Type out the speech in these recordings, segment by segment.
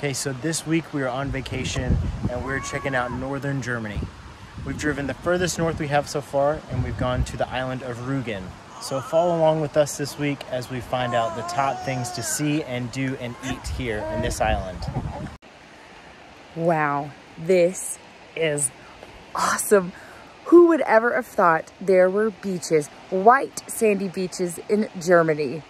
Okay, so this week we are on vacation and we're checking out northern Germany. We've driven the furthest north we have so far and we've gone to the island of Rügen. So follow along with us this week as we find out the top things to see and do and eat here in this island. Wow, this is awesome. Who would ever have thought there were beaches, white sandy beaches in Germany?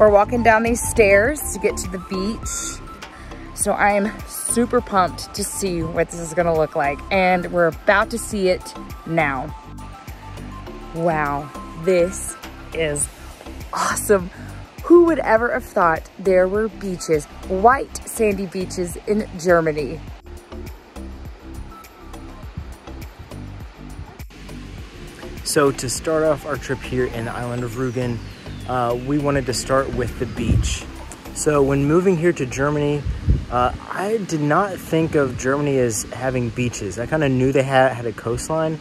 We're walking down these stairs to get to the beach. So I am super pumped to see what this is gonna look like. And we're about to see it now. Wow, this is awesome. Who would ever have thought there were beaches, white sandy beaches in Germany? So to start off our trip here in the island of Rügen, we wanted to start with the beach. So when moving here to Germany, I did not think of Germany as having beaches. I kind of knew they had a coastline,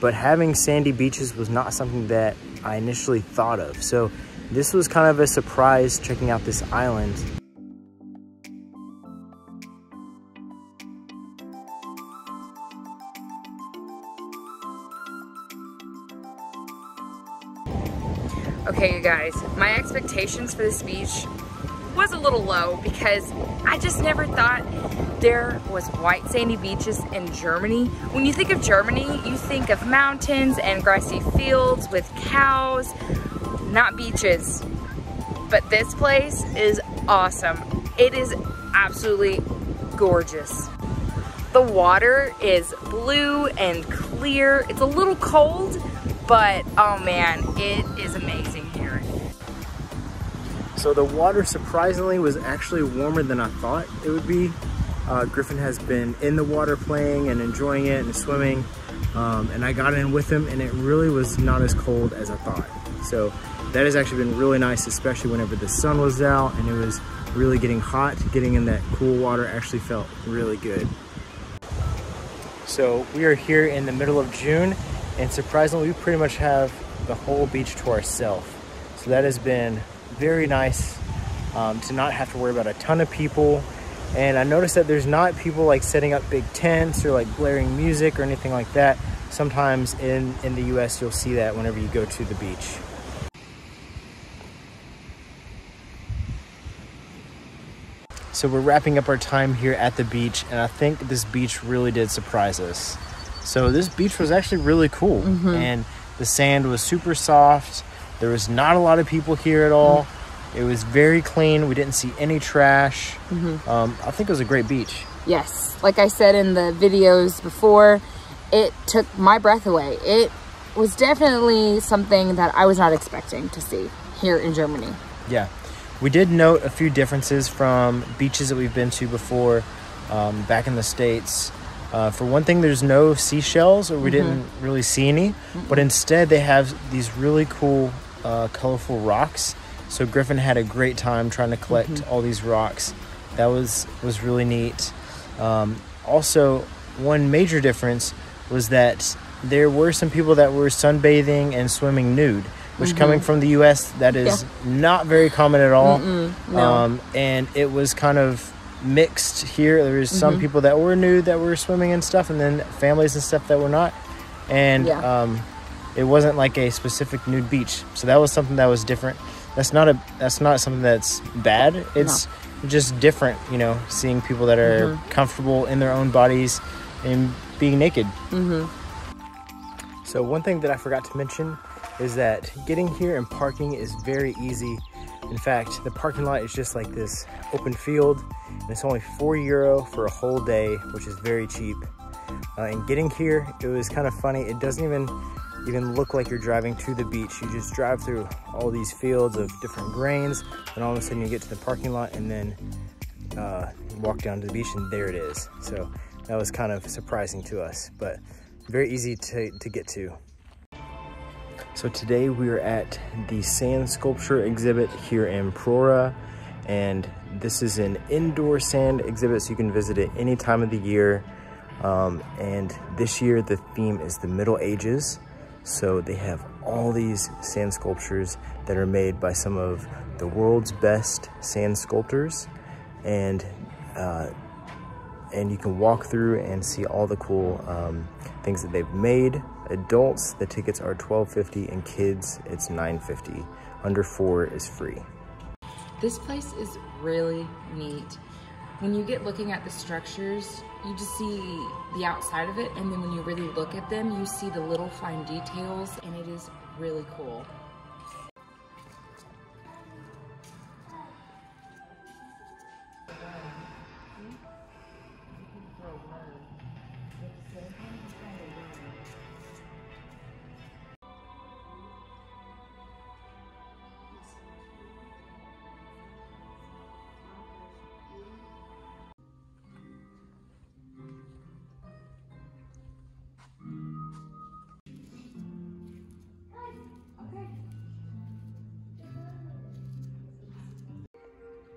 but having sandy beaches was not something that I initially thought of. So this was kind of a surprise checking out this island. Okay, you guys, my expectations for this beach was a little low because I just never thought there was white sandy beaches in Germany. When you think of Germany, you think of mountains and grassy fields with cows, not beaches. But this place is awesome. It is absolutely gorgeous. The water is blue and clear. It's a little cold, but oh man, it is amazing here. So the water surprisingly was actually warmer than I thought it would be. Griffin has been in the water playing and enjoying it and swimming, and I got in with him and it really was not as cold as I thought. So that has actually been really nice, especially whenever the sun was out and it was really getting hot. Getting in that cool water actually felt really good. So we are here in the middle of June, and surprisingly, we pretty much have the whole beach to ourselves. So that has been very nice to not have to worry about a ton of people. And I noticed that there's not people like setting up big tents or like blaring music or anything like that. Sometimes in the US, you'll see that whenever you go to the beach. So we're wrapping up our time here at the beach, and I think this beach really did surprise us. So this beach was actually really cool. Mm-hmm. And the sand was super soft. There was not a lot of people here at all. Mm-hmm. It was very clean. We didn't see any trash. Mm-hmm. I think it was a great beach. Yes, like I said in the videos before, it took my breath away. It was definitely something that I was not expecting to see here in Germany. Yeah, we did note a few differences from beaches that we've been to before back in the States. For one thing, there's no seashells, or we didn't really see any, but instead they have these really cool, colorful rocks. So Griffin had a great time trying to collect all these rocks. That was really neat. Also, one major difference was that there were some people that were sunbathing and swimming nude, which coming from the U.S., that is not very common at all. No. And it was kind of mixed here. There was some people that were nude that were swimming and stuff, and then families and stuff that were not. And it wasn't like a specific nude beach, so that was something that was different. That's not something that's bad. It's just different, you know, seeing people that are comfortable in their own bodies and being naked. So one thing that I forgot to mention is that getting here and parking is very easy. In fact, the parking lot is just like this open field, and it's only €4 for a whole day, which is very cheap. And getting here, it was kind of funny. It doesn't even look like you're driving to the beach. You just drive through all these fields of different grains, and all of a sudden you get to the parking lot and then walk down to the beach, and there it is. So that was kind of surprising to us, but very easy to get to. So today we are at the sand sculpture exhibit here in Prora, and this is an indoor sand exhibit, so you can visit it any time of the year. And this year the theme is the Middle Ages. So they have all these sand sculptures that are made by some of the world's best sand sculptors, and you can walk through and see all the cool things that they've made. Adults, the tickets are $12.50, and kids, it's $9.50. Under 4 is free. This place is really neat. When you get looking at the structures, you just see the outside of it, and then when you really look at them, you see the little fine details, and it is really cool.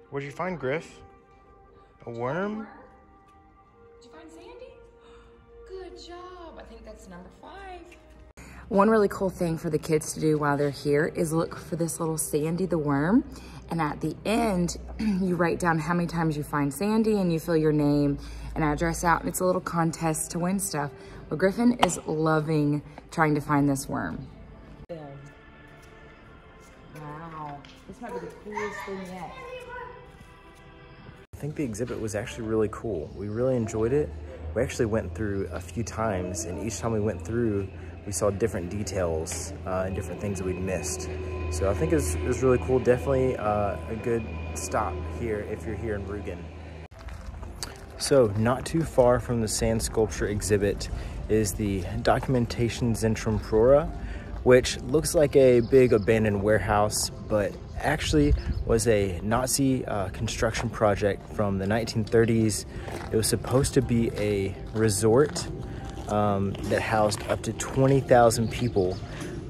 What did you find, Griff? A worm? Did you find Sandy? Good job. I think that's number 5. One really cool thing for the kids to do while they're here is look for this little Sandy the worm. And at the end, you write down how many times you find Sandy, and you fill your name and address out. And it's a little contest to win stuff. But Griffin is loving trying to find this worm. Wow. This might be the coolest thing yet. I think the exhibit was actually really cool. We really enjoyed it. We actually went through a few times, and each time we went through, we saw different details and different things that we'd missed. So I think it was really cool. Definitely a good stop here if you're here in Rügen. So not too far from the sand sculpture exhibit is the Dokumentationszentrum Prora, which looks like a big abandoned warehouse, but actually was a Nazi construction project from the 1930s. It was supposed to be a resort that housed up to 20,000 people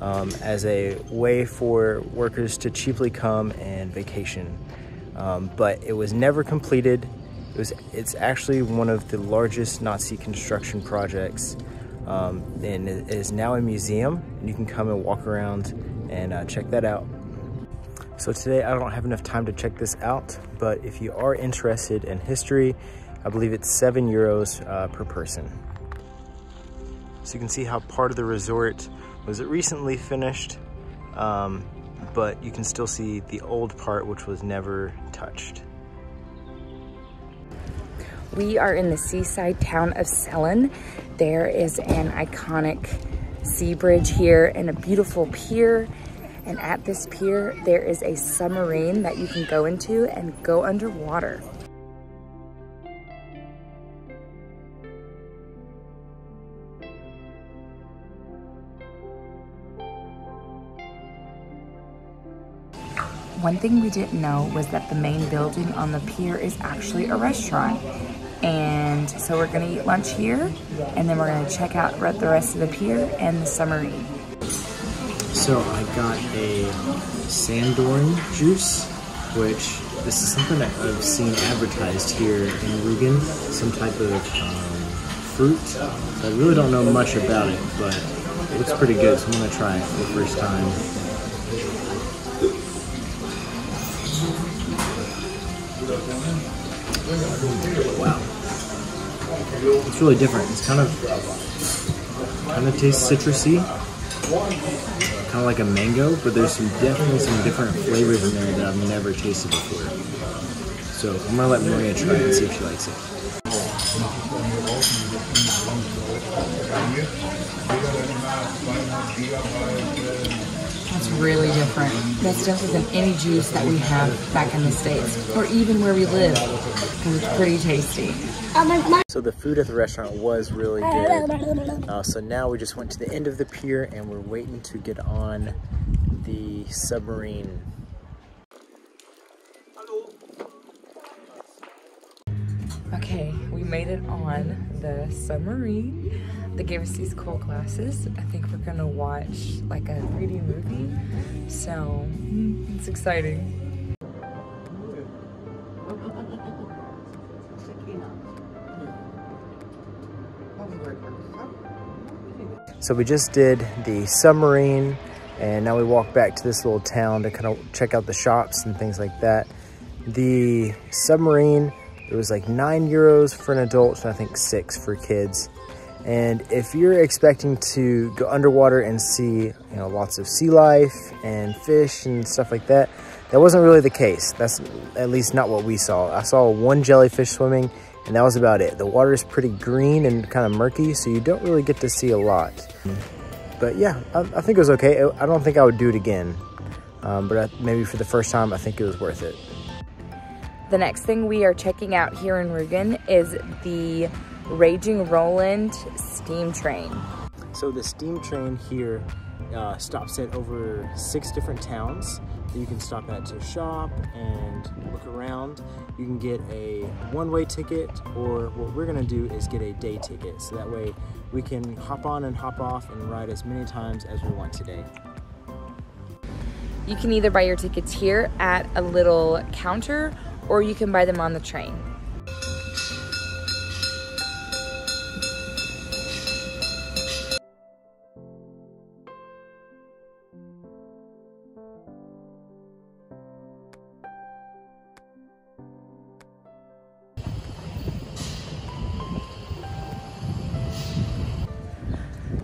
as a way for workers to cheaply come and vacation. But it was never completed. It's actually one of the largest Nazi construction projects, and it is now a museum, and you can come and walk around and check that out. So today I don't have enough time to check this out, but if you are interested in history, I believe it's €7 per person. So you can see how part of the resort was recently finished, but you can still see the old part, which was never touched. We are in the seaside town of Sellin. There is an iconic sea bridge here and a beautiful pier. And at this pier, there is a submarine that you can go into and go underwater. One thing we didn't know was that the main building on the pier is actually a restaurant. And so we're gonna eat lunch here, and then we're gonna check out the rest of the pier and the submarine. So I got a Sanddorn juice, which this is something that I've seen advertised here in Rügen, some type of fruit. So I really don't know much about it, but it looks pretty good, so I'm gonna try it for the first time. Wow. It's really different. It's kind of tastes citrusy. Kind of like a mango, but there's definitely some different flavors in there that I've never tasted before. So I'm gonna let Maria try it and see if she likes it. That's really different. That's different than any juice that we have back in the States, or even where we live, because it's pretty tasty. So the food at the restaurant was really good. So now we just went to the end of the pier, and we're waiting to get on the submarine. Okay, we made it on the submarine. They gave us these cool glasses. I think we're gonna watch like a 3D movie, so it's exciting. So we just did the submarine, and now we walk back to this little town to kind of check out the shops and things like that. The submarine, it was like €9 for an adult and I think 6 for kids. And if you're expecting to go underwater and see, you know, lots of sea life and fish and stuff like that, that wasn't really the case. That's at least not what we saw. I saw one jellyfish swimming, and that was about it. The water is pretty green and kind of murky, so you don't really get to see a lot. But yeah, I think it was okay. I don't think I would do it again, but maybe for the first time, I think it was worth it. The next thing we are checking out here in Rügen is the Raging Roland steam train. So the steam train here stops at over 6 different towns. You can stop at to shop and look around. You can get a one-way ticket, or what we're gonna do is get a day ticket, so that way we can hop on and hop off and ride as many times as we want today. You can either buy your tickets here at a little counter, or you can buy them on the train.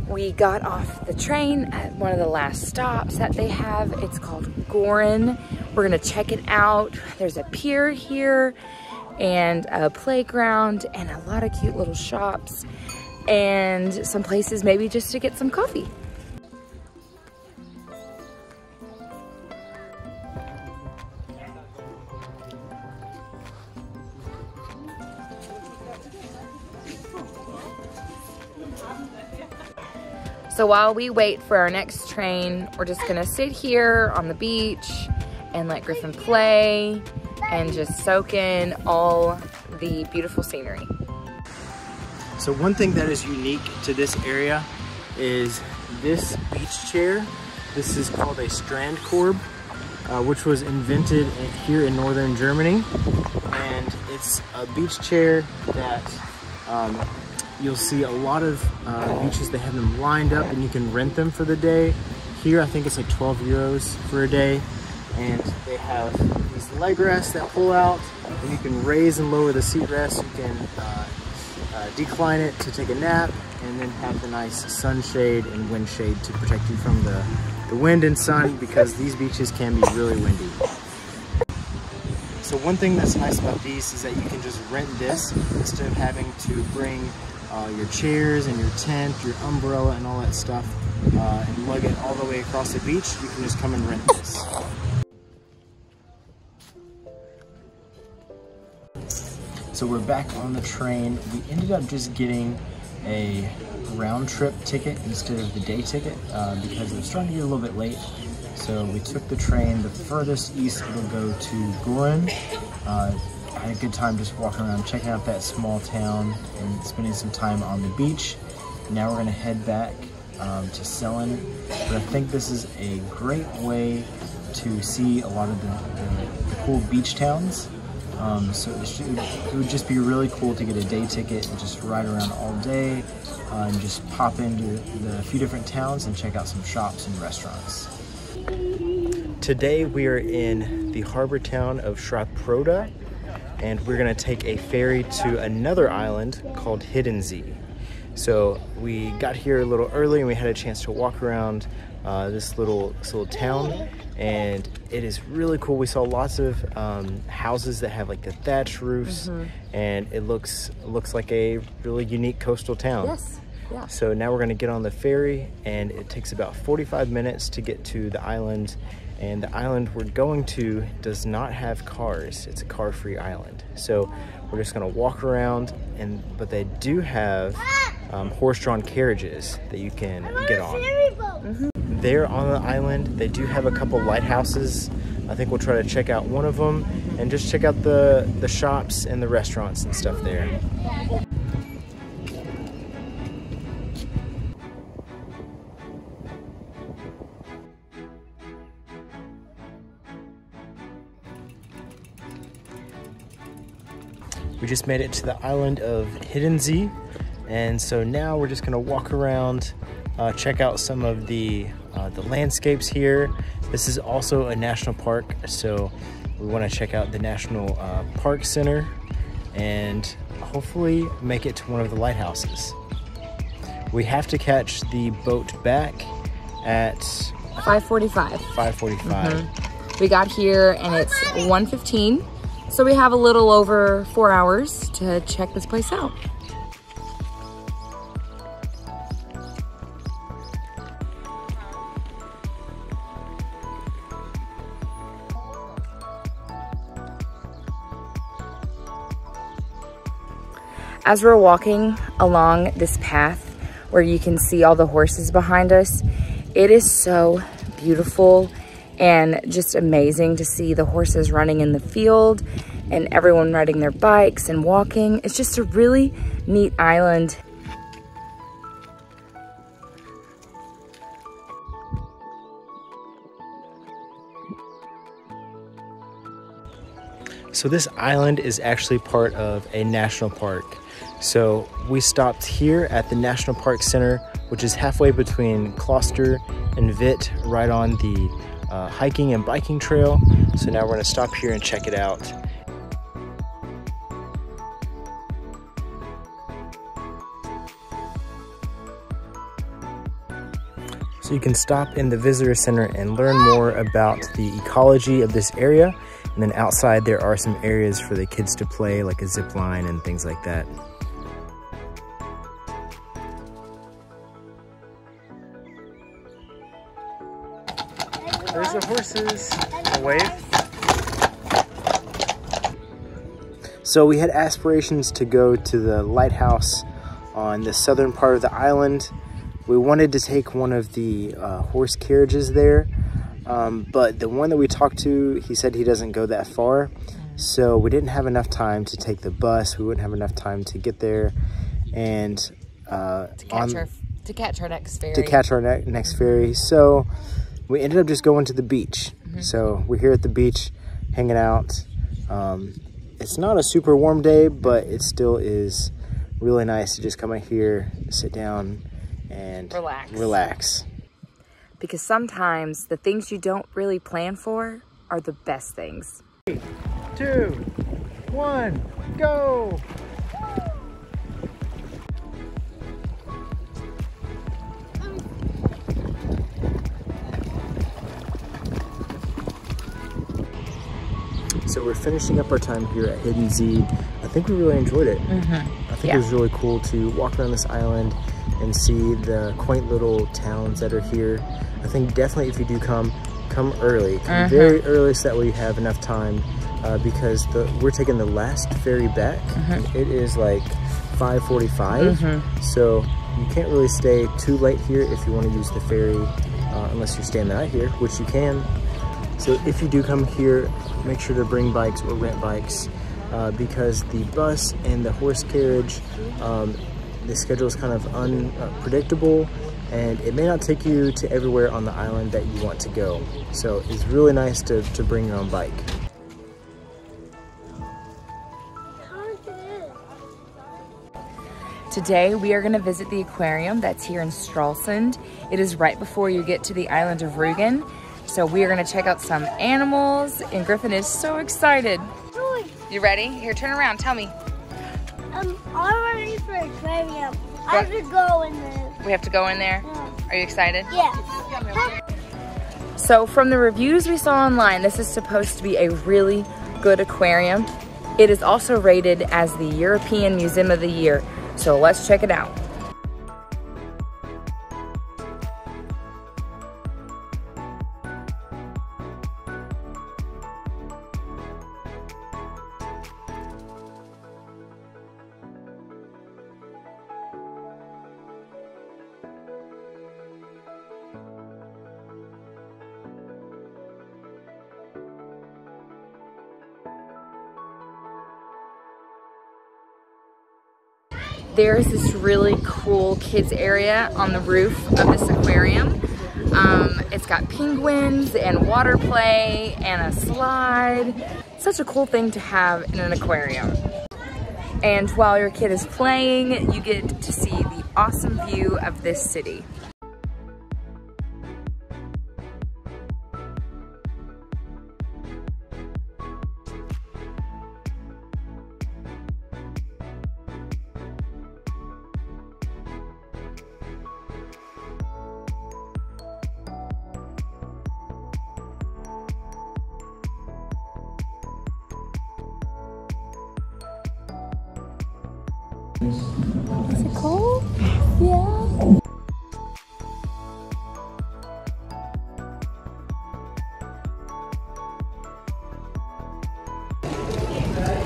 We got off the train at one of the last stops that they have. It's called Göhren. We're gonna check it out. There's a pier here and a playground and a lot of cute little shops and some places maybe just to get some coffee. So while we wait for our next train, we're just gonna sit here on the beach and let Griffin play and just soak in all the beautiful scenery. So one thing that is unique to this area is this beach chair. This is called a Strandkorb, which was invented here in northern Germany. And it's a beach chair that you'll see a lot of beaches. They have them lined up and you can rent them for the day. Here I think it's like €12 for a day, and they have these leg rests that pull out, and you can raise and lower the seat rest. You can decline it to take a nap, and then have the nice sunshade and wind shade to protect you from the wind and sun, because these beaches can be really windy. So one thing that's nice about these is that you can just rent this instead of having to bring your chairs and your tent, your umbrella and all that stuff, and lug it all the way across the beach. You can just come and rent this. So we're back on the train. We ended up just getting a round trip ticket instead of the day ticket because it was starting to get a little bit late. So we took the train. The furthest east it'll go to Göhren. I had a good time just walking around, checking out that small town and spending some time on the beach. Now we're gonna head back to Sellin, but I think this is a great way to see a lot of the cool beach towns. So it would just be really cool to get a day ticket and just ride around all day and just pop into the few different towns and check out some shops and restaurants. Today we are in the harbor town of Schaprode, and we're gonna take a ferry to another island called Hiddensee. So we got here a little early and we had a chance to walk around this little town, and it is really cool. We saw lots of houses that have like the thatch roofs, and it looks like a really unique coastal town. Yes. Yeah. So now we're gonna get on the ferry, and it takes about 45 minutes to get to the island. And the island we're going to does not have cars. It's a car-free island. So we're just gonna walk around, but they do have horse-drawn carriages that you can get on. There on the island, they do have a couple lighthouses. I think we'll try to check out one of them and just check out the shops and the restaurants and stuff there. We just made it to the island of Hiddensee, and so now we're just gonna walk around, check out some of the landscapes here. This is also a national park, so we wanna check out the National Park Center and hopefully make it to one of the lighthouses. We have to catch the boat back at 5:45. 5:45. Mm-hmm. We got here and it's 1:15. So we have a little over 4 hours to check this place out. As we're walking along this path where you can see all the horses behind us, it is so beautiful and just amazing to see the horses running in the field and everyone riding their bikes and walking. It's just a really neat island. So this island is actually part of a national park. So we stopped here at the National Park Center, which is halfway between Kloster and Vitt, right on the hiking and biking trail. So now we're gonna stop here and check it out. So you can stop in the visitor center and learn more about the ecology of this area. And then outside there are some areas for the kids to play, like a zip line and things like that. There's the horses. A wave. So we had aspirations to go to the lighthouse on the southern part of the island. We wanted to take one of the horse carriages there, but the one that we talked to, he said he doesn't go that far. So we didn't have enough time to take the bus. We wouldn't have enough time to get there and to catch our next ferry. So we ended up just going to the beach. Mm-hmm. So we're here at the beach hanging out. It's not a super warm day, but it still is really nice to just come out here, sit down and relax. Because sometimes the things you don't really plan for are the best things. 3, 2, 1, go! So we're finishing up our time here at Hiddensee. I think we really enjoyed it. Mm-hmm. I think It was really cool to walk around this island and see the quaint little towns that are here. I think definitely if you do come early. Come very early so that way you have enough time because we're taking the last ferry back. Mm-hmm. It is like 5:45. Mm-hmm. So you can't really stay too late here if you want to use the ferry unless you're staying the night here, which you can. So if you do come here, make sure to bring bikes or rent bikes because the bus and the horse carriage, the schedule is kind of unpredictable and it may not take you to everywhere on the island that you want to go. So it's really nice to bring your own bike. Today we are going to visit the aquarium that's here in Stralsund. It is right before you get to the island of Rügen. So we are going to check out some animals and Griffin is so excited. You ready? Here, turn around. Tell me. I'm ready for aquarium. I have to go in there. We have to go in there? Yeah. Are you excited? Yeah. So from the reviews we saw online, this is supposed to be a really good aquarium. It is also rated as the European Museum of the Year. So let's check it out. There's this really cool kids area on the roof of this aquarium. It's got penguins and water play and a slide. Such a cool thing to have in an aquarium. And while your kid is playing, you get to see the awesome view of this city. Is it cold? Yeah.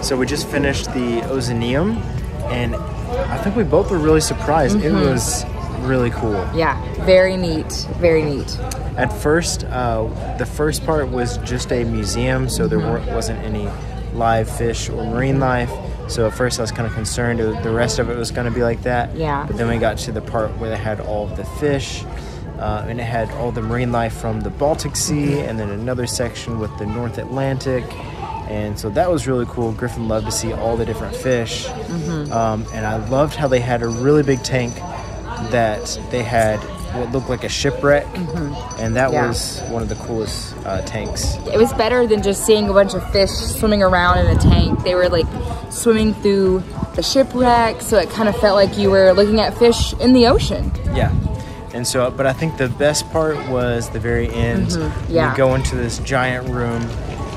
So we just finished the Ozeaneum, and I think we both were really surprised. Mm-hmm. It was really cool. Yeah, very neat, very neat. At first, the first part was just a museum, so there wasn't any live fish or marine life. So at first I was kind of concerned the rest of it was going to be like that. Yeah. But then we got to the part where they had all of the fish, and it had all the marine life from the Baltic Sea, and then another section with the North Atlantic. And so that was really cool. Griffin loved to see all the different fish. Mm-hmm. And I loved how they had a really big tank that they had what looked like a shipwreck. Mm-hmm. And that was one of the coolest tanks. It was better than just seeing a bunch of fish swimming around in a tank. They were like swimming through the shipwreck, so it kind of felt like you were looking at fish in the ocean. Yeah. And so, but I think the best part was the very end. Mm-hmm. Yeah. You go into this giant room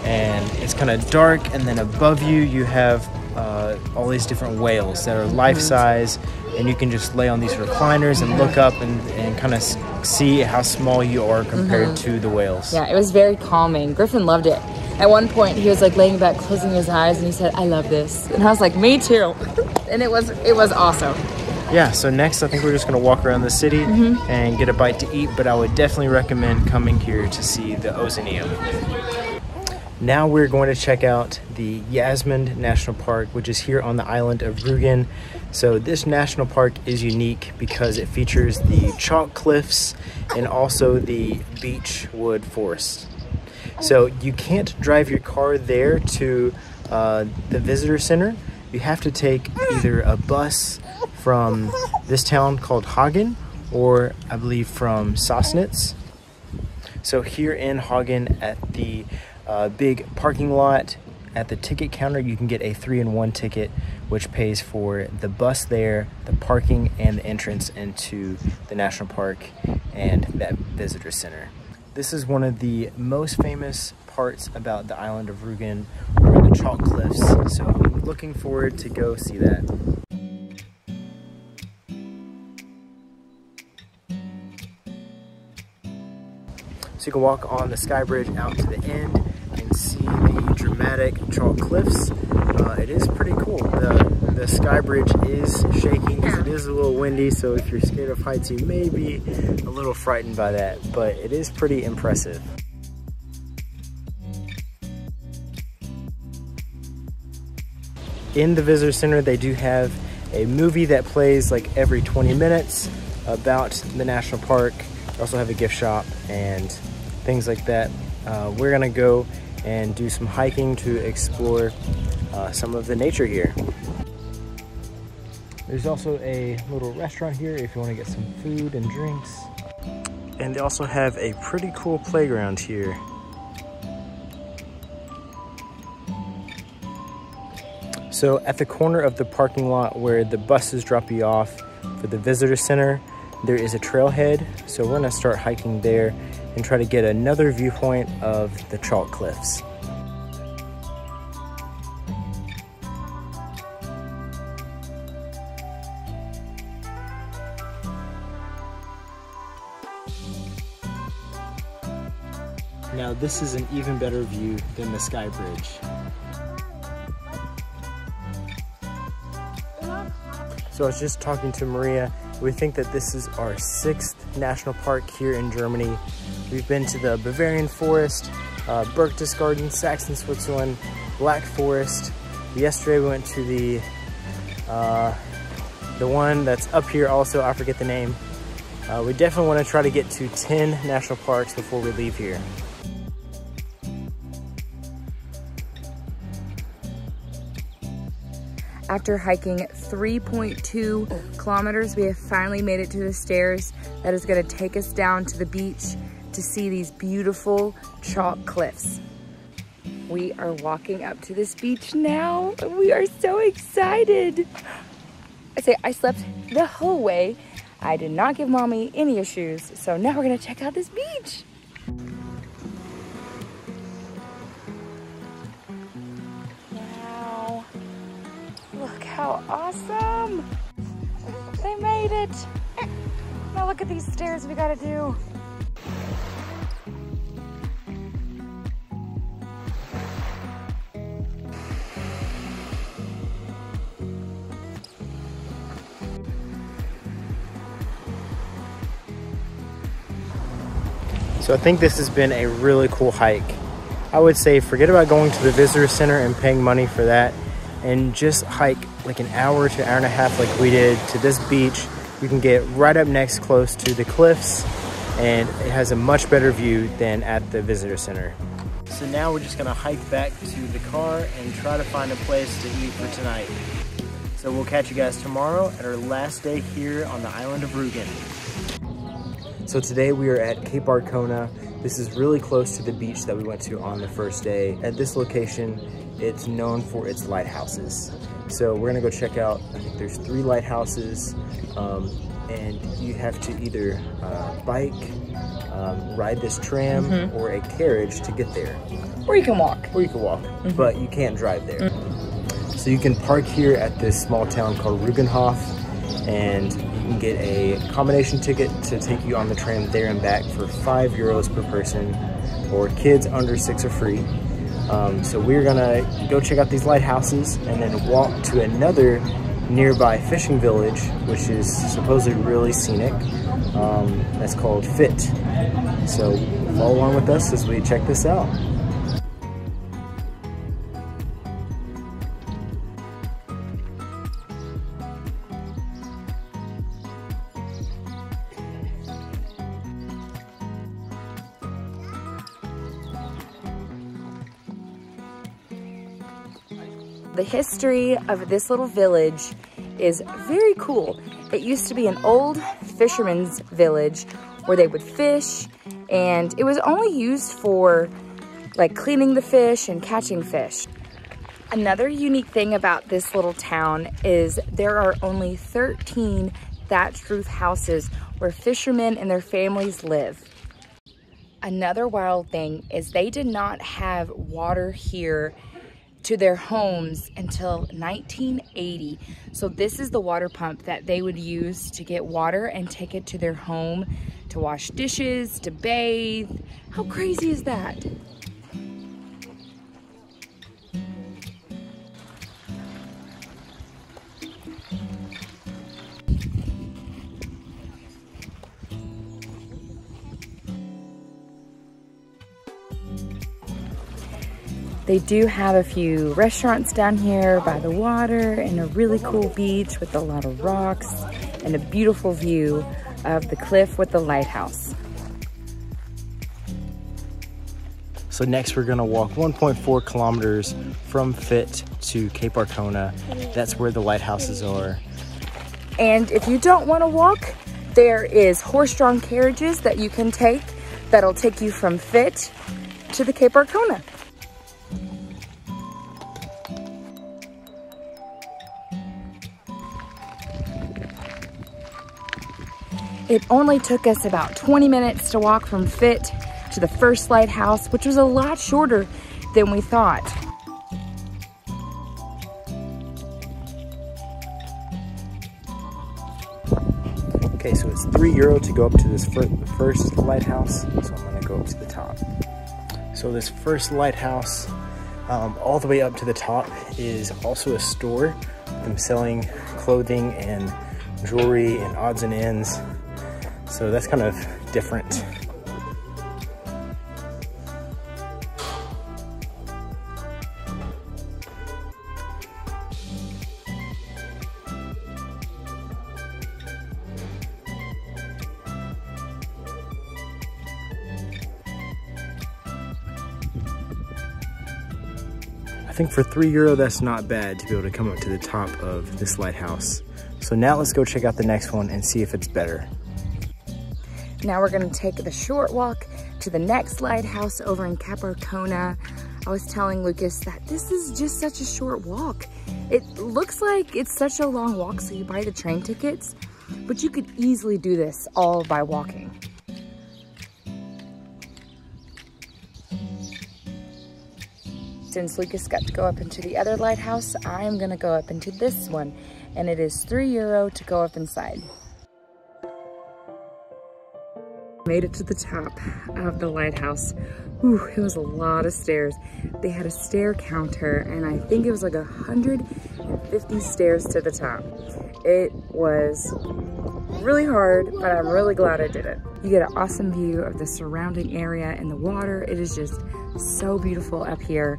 and it's kind of dark, and then above you, you have all these different whales that are life-size, and you can just lay on these recliners and look up and kind of see how small you are compared to the whales. Yeah, it was very calming. Griffin loved it. At one point, he was like laying back, closing his eyes, and he said, "I love this." And I was like, "Me too." And it was awesome. Yeah, so next I think we're just going to walk around the city and get a bite to eat, but I would definitely recommend coming here to see the Ozeaneum. Now we're going to check out the Yasmund National Park, which is here on the island of Rügen. So this national park is unique because it features the chalk cliffs and also the beech wood forest. So you can't drive your car there to the visitor center. You have to take either a bus from this town called Hagen, or I believe from Sassnitz. So here in Hagen at the big parking lot at the ticket counter, you can get a 3-in-1 ticket, which pays for the bus there, the parking, and the entrance into the national park and that visitor center. This is one of the most famous parts about the island of Rügen, or the chalk cliffs. So I'm looking forward to go see that. So you can walk on the sky bridge out to the end and see the dramatic chalk cliffs. It is pretty cool. The sky bridge is shaking because it is a little windy, so if you're scared of heights, you may be a little frightened by that, but it is pretty impressive. In the visitor center, they do have a movie that plays like every 20 minutes about the national park. They also have a gift shop and things like that. We're gonna go and do some hiking to explore some of the nature here. There's also a little restaurant here if you want to get some food and drinks. And they also have a pretty cool playground here. So at the corner of the parking lot where the buses drop you off for the visitor center, there is a trailhead. So we're gonna start hiking there and try to get another viewpoint of the chalk cliffs. Now this is an even better view than the sky bridge. So I was just talking to Maria. We think that this is our 6th national park here in Germany. We've been to the Bavarian Forest, Berchtesgaden, Saxon, Switzerland, Black Forest. Yesterday we went to the one that's up here also, I forget the name. We definitely want to try to get to 10 national parks before we leave here. After hiking 3.2 kilometers, we have finally made it to the stairs that is going to take us down to the beach to see these beautiful chalk cliffs. We are walking up to this beach now. We are so excited. I slept the whole way. I did not give mommy any issues, so now we're gonna check out this beach. Wow, look how awesome. They made it. Now look at these stairs we gotta do. So I think this has been a really cool hike. I would say forget about going to the visitor center and paying money for that, and just hike like an hour to hour and a half like we did to this beach. You can get right up next close to the cliffs, and it has a much better view than at the visitor center. So now we're just gonna hike back to the car and try to find a place to eat for tonight. So we'll catch you guys tomorrow at our last day here on the island of Rügen. So today we are at Kap Arkona. This is really close to the beach that we went to on the first day. At this location, it's known for its lighthouses. So we're gonna go check out, I think there's 3 lighthouses, and you have to either bike, ride this tram, or a carriage to get there. Or you can walk. Or you can walk, but you can't drive there. So you can park here at this small town called Rügenhof, and you can get a combination ticket to take you on the tram there and back for €5 per person, or kids under 6 are free. So we're gonna go check out these lighthouses and then walk to another nearby fishing village, which is supposedly really scenic. That's called Vitt. So follow along with us as we check this out. The history of this little village is very cool. It used to be an old fisherman's village where they would fish, and it was only used for like cleaning the fish and catching fish. Another unique thing about this little town is there are only 13 thatched roof houses where fishermen and their families live. Another wild thing is they did not have water here to their homes until 1980. So this is the water pump that they would use to get water and take it to their home to wash dishes, to bathe. How crazy is that? They do have a few restaurants down here by the water and a really cool beach with a lot of rocks and a beautiful view of the cliff with the lighthouse. So next we're gonna walk 1.4 kilometers from Vitt to Kap Arkona. That's where the lighthouses are. And if you don't wanna walk, there is horse-drawn carriages that you can take that'll take you from Vitt to the Kap Arkona. It only took us about 20 minutes to walk from Vitt to the first lighthouse, which was a lot shorter than we thought. Okay, so it's €3 to go up to this first lighthouse, so I'm gonna go up to the top. So this first lighthouse, all the way up to the top, is also a store. I'm selling clothing and jewelry and odds and ends. So that's kind of different. I think for €3, that's not bad to be able to come up to the top of this lighthouse. So now let's go check out the next one and see if it's better. Now we're gonna take the short walk to the next lighthouse over in Kap Arkona. I was telling Lucas that this is just such a short walk. It looks like it's such a long walk, so you buy the train tickets, but you could easily do this all by walking. Since Lucas got to go up into the other lighthouse, I'm gonna go up into this one, and it is €3 to go up inside. Made it to the top of the lighthouse. Ooh, it was a lot of stairs. They had a stair counter, and I think it was like 150 stairs to the top. It was really hard, but I'm really glad I did it. You get an awesome view of the surrounding area and the water. It is just so beautiful up here,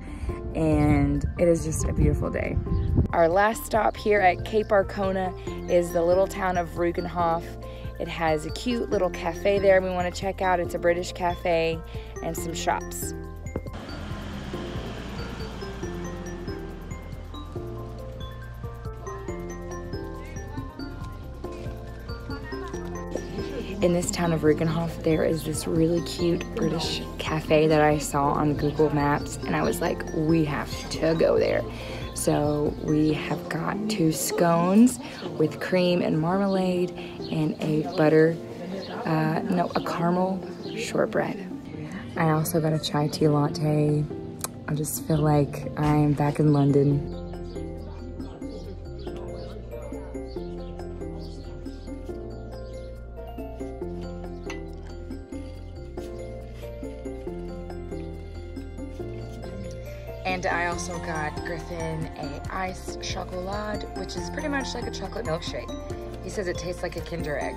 and it is just a beautiful day. Our last stop here at Kap Arkona is the little town of Rügenhof. It has a cute little cafe there we want to check out. It's a British cafe and some shops. In this town of Rügenhof, there is this really cute British cafe that I saw on Google Maps, and I was like, we have to go there. So we have got 2 scones with cream and marmalade and a caramel shortbread. I also got a chai tea latte. I just feel like I'm back in London. And I also got Griffin a iced chocolate, which is pretty much like a chocolate milkshake. He says it tastes like a Kinder Egg.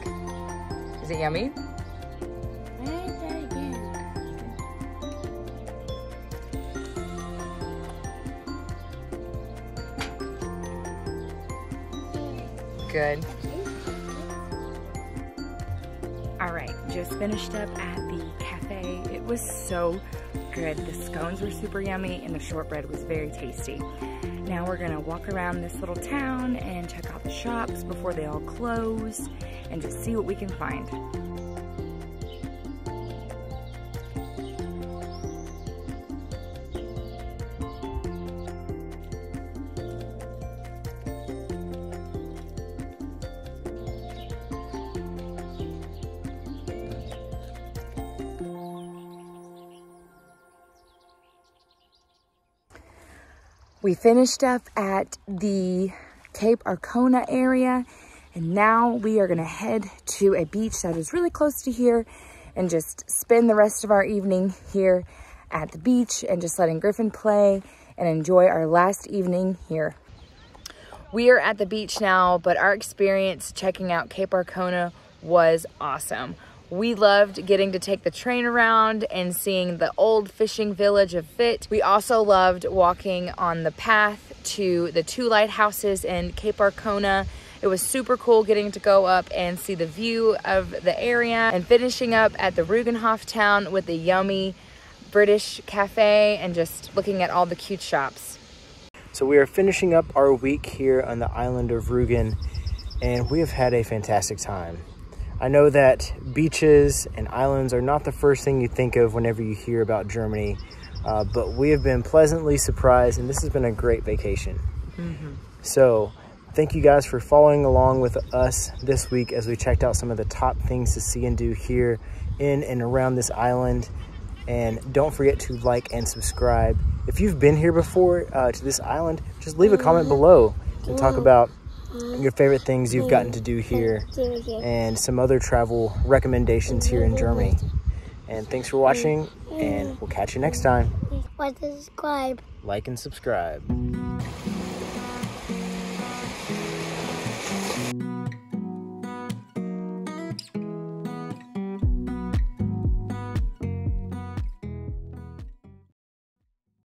Is it yummy? Good. All right, just finished up at the cafe. It was so good. The scones were super yummy and the shortbread was very tasty. Now we're gonna walk around this little town and check out the shops before they all close and just see what we can find. We finished up at the Kap Arkona area, and now we are gonna head to a beach that is really close to here and just spend the rest of our evening here at the beach and just letting Griffin play and enjoy our last evening here. We are at the beach now, but our experience checking out Kap Arkona was awesome. We loved getting to take the train around and seeing the old fishing village of Vitt. We also loved walking on the path to the 2 lighthouses in Kap Arkona. It was super cool getting to go up and see the view of the area and finishing up at the Rügenhof town with the yummy British cafe and just looking at all the cute shops. So we are finishing up our week here on the island of Rügen, and we have had a fantastic time. I know that beaches and islands are not the first thing you think of whenever you hear about Germany, but we have been pleasantly surprised, and this has been a great vacation. So thank you guys for following along with us this week as we checked out some of the top things to see and do here in and around this island. And don't forget to like and subscribe. If you've been here before to this island, just leave a comment below and talk about your favorite things you've gotten to do here and some other travel recommendations here in Germany. And thanks for watching, and we'll catch you next time. Like and subscribe.